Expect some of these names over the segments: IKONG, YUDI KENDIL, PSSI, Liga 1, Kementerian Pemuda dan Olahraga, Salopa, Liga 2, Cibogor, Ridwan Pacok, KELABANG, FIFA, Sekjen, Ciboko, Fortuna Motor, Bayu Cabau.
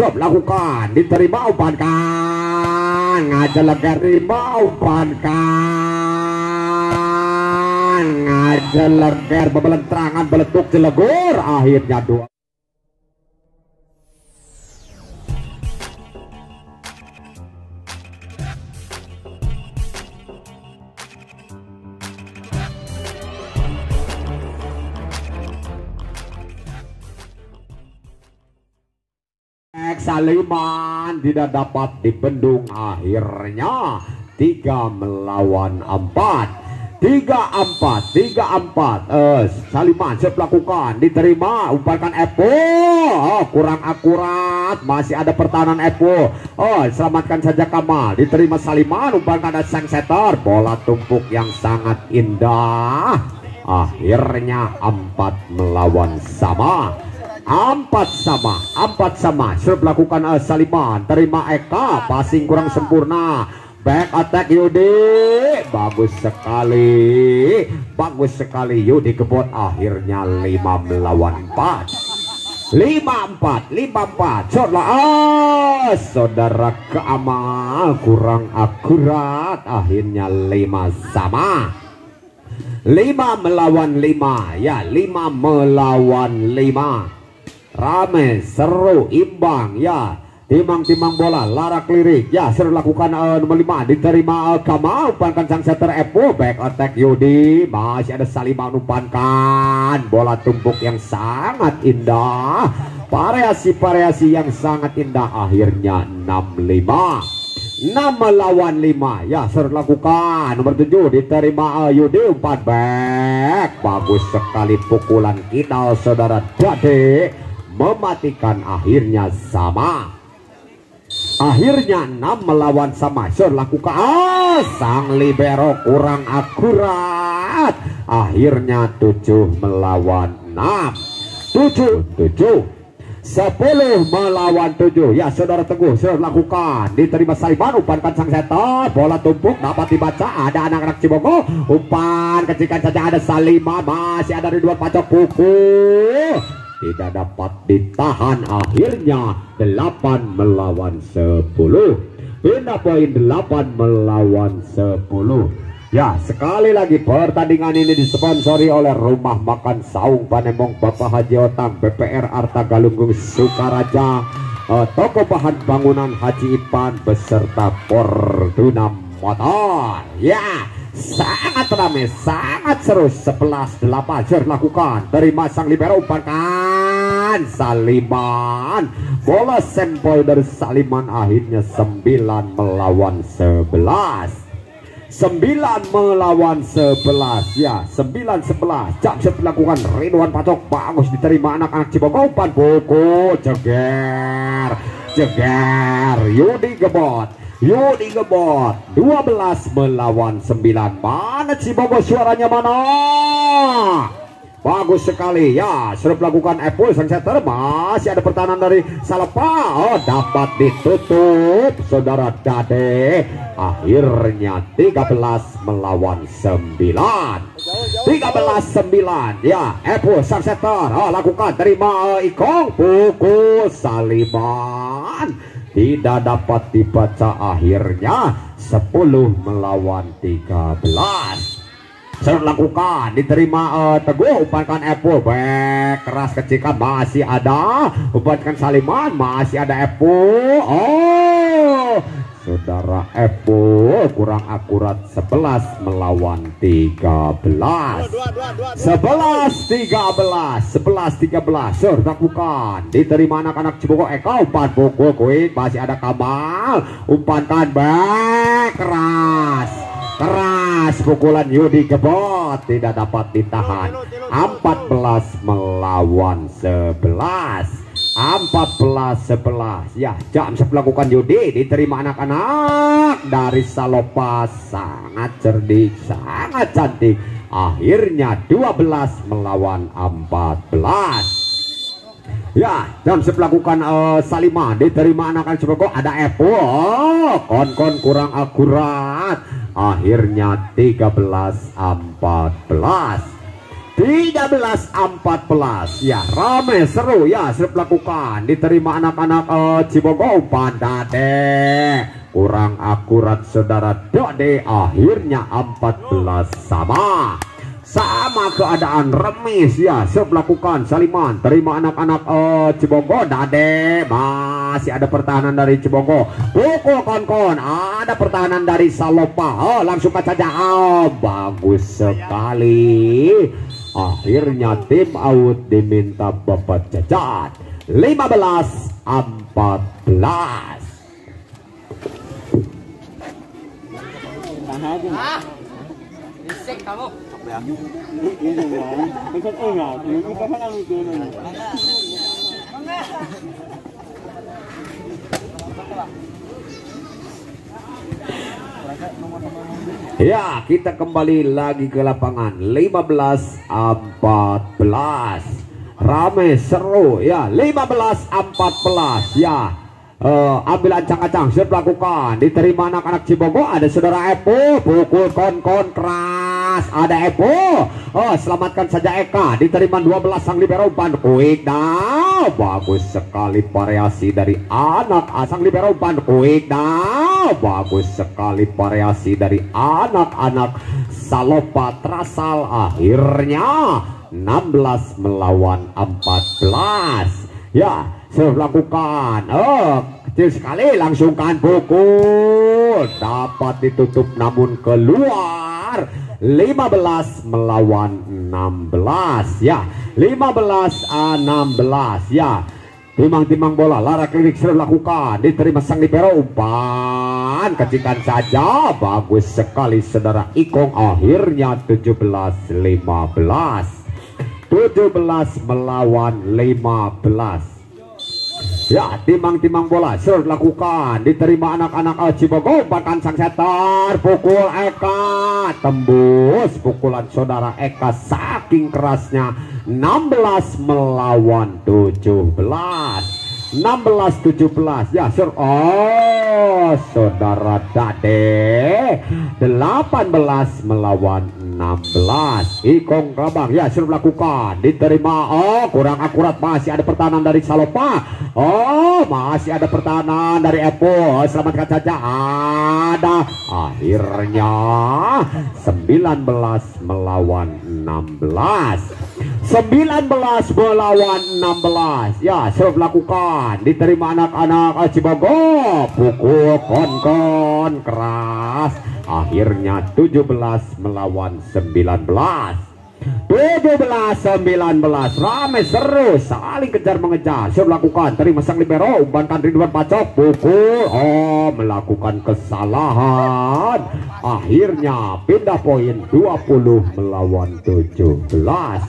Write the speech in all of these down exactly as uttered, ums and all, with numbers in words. Sob lakukan, diterima umpan kan, ngajak lega terima umpan kan, ngajak lega bebelenterangan beletuk Cilegur, akhirnya dua. Saliman tidak dapat dibendung, akhirnya tiga melawan empat, tiga empat, tiga empat. Eh, Saliman siap lakukan, diterima, umpankan Epo, oh, kurang akurat, masih ada pertahanan Epo. Oh, selamatkan saja Kamal, diterima Saliman, umpankan ada sang setter, bola tumpuk yang sangat indah. Akhirnya empat melawan sama. Empat sama, empat sama. Siap lakukan uh, Saliman. Terima Eka, passing kurang sempurna. Back attack Yudi, bagus sekali, bagus sekali Yudi kebot. Akhirnya lima melawan empat, lima empat, lima empat. Corla, oh, saudara Kamal kurang akurat. Akhirnya lima sama. Lima melawan lima, ya lima melawan lima. Rame, seru, imbang, ya. Timang-timang bola, larak lirik, ya. Seru lakukan uh, nomor lima, diterima uh, Kamal, umpankan sang setter Epo, back attack Yudi, masih ada Saliman, umpankan bola tumpuk yang sangat indah, variasi-variasi yang sangat indah. Akhirnya enam lima, enam melawan lima, ya. Seru lakukan nomor tujuh, diterima uh, Yudi, umpan back, bagus sekali pukulan kita, saudara Dade, mematikan. Akhirnya sama, akhirnya enam melawan sama. Sur lakukan, ah, sang libero kurang akurat. Akhirnya tujuh melawan enam, tujuh tujuh, sepuluh melawan tujuh, ya saudara Teguh. Sur lakukan, diterima Saliman, umpankan sang setter, bola tumpuk dapat dibaca, ada anak-anak Ciboko, umpan kecikan saja, ada Saliman, masih ada Ridwan Pacok, pukul tidak dapat ditahan. Akhirnya delapan melawan sepuluh, pindah poin delapan melawan sepuluh. Ya, sekali lagi pertandingan ini disponsori oleh Rumah Makan Saung Panemong Bapak Haji Otang, B P R Arta Galunggung Sukaraja, eh, Toko Bahan Bangunan Haji Ipan, beserta Fortuna Motor. Ya, sangat ramai, sangat seru. Sebelas delapan. Sure lakukan, terima sang libero, umpankan Saliman, bola sempoi dari Saliman. Akhirnya sembilan melawan sebelas, sembilan melawan sebelas, ya. Sembilan sebelas. Cap siap lakukan, Ridwan Pacok, bagus diterima anak-anak Ciboko, umpan pukul, jeger jeger Yudi gebot, Yudi gebot. Dua belas melawan sembilan. Mana Ciboko suaranya, mana? Bagus sekali, ya. Serap lakukan Epo, sang setter, masih ada pertahanan dari Salepa. Oh, dapat ditutup saudara Dade. Akhirnya tiga belas melawan sembilan, tiga belas sembilan, ya. Epo sang setter, oh, lakukan, terima Ikong, pukul Saliman, tidak dapat dibaca. Akhirnya sepuluh melawan tiga belas. Seru lakukan, diterima uh, Teguh, umpankan Epo, back keras kecikan, masih ada, umpankan Saliman, masih ada Epo. Oh, saudara Epo kurang akurat. Sebelas melawan tiga belas, sebelas tiga belas, sebelas tiga belas. Sur lakukan, diterima anak-anak Ciboko Eka, umpan pukul kuit, masih ada Kamal, umpankan back keras keras pukulan Yudi gebot, tidak dapat ditahan. Empat belas melawan sebelas, empat belas sebelas, ya. Jam siap lakukan Yudi, diterima anak-anak dari Salopa, sangat cerdik, sangat cantik. Akhirnya dua belas melawan empat belas, ya. Jam siap lakukan uh, Saliman, diterima anak-anak Ciboko, ada Epo, oh, kon-kon kurang akurat. Akhirnya tiga belas empat belas, tiga belas empat belas, tiga belas empat belas ya, rame seru ya, siap lakukan, diterima anak-anak uh, Cibogor Pandade. Kurang akurat saudara Dode, akhirnya empat belas sama. Sama keadaan remis ya, siap lakukan saliman, terima anak-anak uh, Cibogor Dade. Masih ada pertahanan dari Cibogor, pukul konkon, ada pertahanan dari Salopa. Oh, langsung saja, oh, bagus sekali. Akhirnya tim out diminta babat cacat. Lima belas empat belas. Ya, kita kembali lagi ke lapangan. Lima belas empat belas, rame seru ya. Lima belas empat belas ya, uh, ambil ancang-ancang, siap lakukan, diterima anak-anak Cibogor. Ada saudara Epo, pukul kon-kon keras, ada Epo. Oh, selamatkan saja Eka, diterima dua belas sang libero Ban Kuik. Nah, bagus sekali variasi dari anak sang libero Ban Kuik. Nah, bagus sekali variasi dari anak-anak Salopa Trasal. Akhirnya enam belas melawan empat belas ya, sudah lakukan. Oh, kecil sekali, langsungkan pukul, dapat ditutup namun keluar. lima belas melawan enam belas ya, lima belas enam belas ya. Timang-timang bola, Lara Klinik sudah lakukan, diterima sang libero umpan, kecikan saja, bagus sekali saudara Ikong. Akhirnya tujuh belas lima belas, tujuh belas melawan lima belas. Ya, timang-timang bola sudah lakukan, diterima anak-anak Cibogor, bahkan sang setter, pukul Eka, tembus pukulan saudara Eka saking kerasnya. enam belas melawan tujuh belas, enam belas tujuh belas ya sur. Oh, saudara Dade, delapan belas melawan enam belas. Ikong Kelabang ya, sudah lakukan, diterima, oh kurang akurat, masih ada pertahanan dari Salopa. Oh, masih ada pertahanan dari Epo, selamatkan saja, ada. Akhirnya sembilan belas melawan enam belas, sembilan belas melawan enam belas ya, siap lakukan, diterima anak-anak Cibogor, pukul kon-kon keras. Akhirnya tujuh belas melawan sembilan belas, tujuh belas sembilan belas, rame seru, saling kejar mengejar. Siap lakukan, terima sang libero umpan kandri dua pacok, pukul, oh melakukan kesalahan. Akhirnya pindah poin, dua puluh melawan tujuh belas,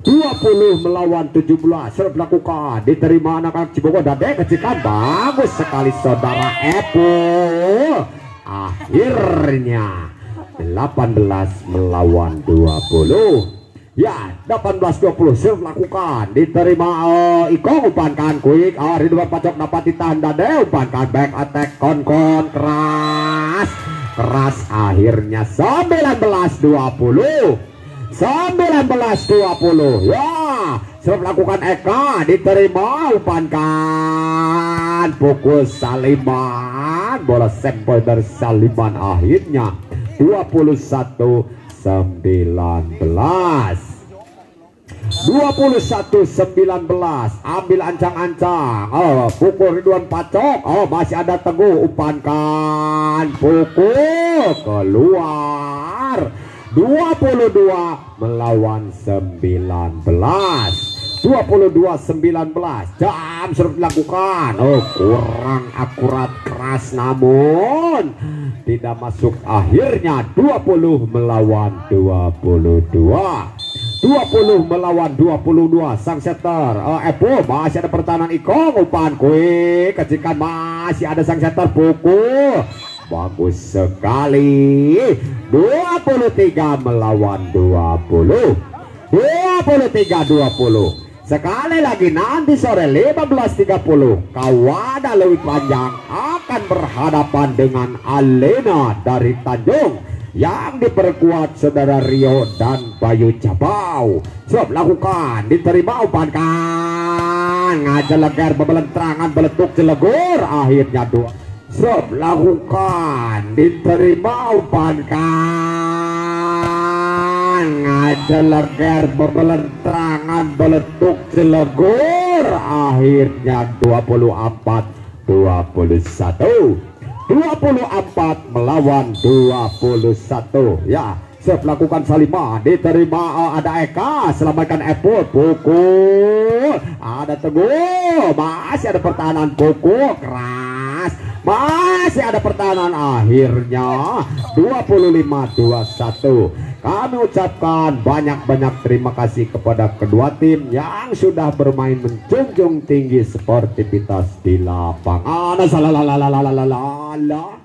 dua puluh melawan tujuh belas. Sudah dilakukan, diterima anak-anak Cibogor Dade, kecikan, bagus sekali saudara Epo. Akhirnya delapan belas melawan dua puluh ya, delapan belas dua puluh. Sudah dilakukan, diterima uh, Ikong, umpankan quick, uh, Ridwan Pacok dapat ditahan Dade, umpankan back attack kon-kon keras, keras. Akhirnya sembilan belas dua puluh, sembilan belas dua puluh ya, siap lakukan Eka, diterima umpankan pukul Saliman, bola sampel dari Saliman. Akhirnya dua puluh satu sembilan belas, dua puluh satu sembilan belas, ambil ancang-ancang, oh pukul Ridwan Pacok, oh masih ada Teguh, umpankan pukul keluar. dua puluh dua melawan sembilan belas, dua puluh dua sembilan belas. Jam sudah dilakukan, oh kurang akurat keras namun tidak masuk. Akhirnya dua puluh melawan dua puluh dua, dua puluh melawan dua puluh dua. Sang setter uh, Epo, masih ada pertahanan Ikong, umpan kuih, kecikan, masih ada sang setter, pukul, bagus sekali. dua puluh tiga melawan dua puluh, dua puluh tiga dua puluh. Sekali lagi nanti sore lima belas tiga puluh Kawada Lewi Panjang akan berhadapan dengan Alena dari Tanjung. yang diperkuat saudara Rio dan Bayu Cabau. Siap lakukan, diterima umpankan, ngajak legar bebelenterangan beletuk jelegur, akhirnya dua. Siap lakukan, diterima umpankan, ngajak legar bebelenterangan beletuk jelegur, akhirnya dua puluh empat dua puluh satu. dua puluh empat melawan dua puluh satu ya. Siap lakukan Salimah, diterima ada Eka, selamatkan Epul, pukul, ada Teguh, masih ada pertahanan, pukul keras, masih ada pertahanan, akhirnya dua puluh lima dua puluh satu. Kami ucapkan banyak-banyak terima kasih kepada kedua tim yang sudah bermain menjunjung tinggi sportivitas di lapangan. Salah, salah, salah, salah, salah, salah.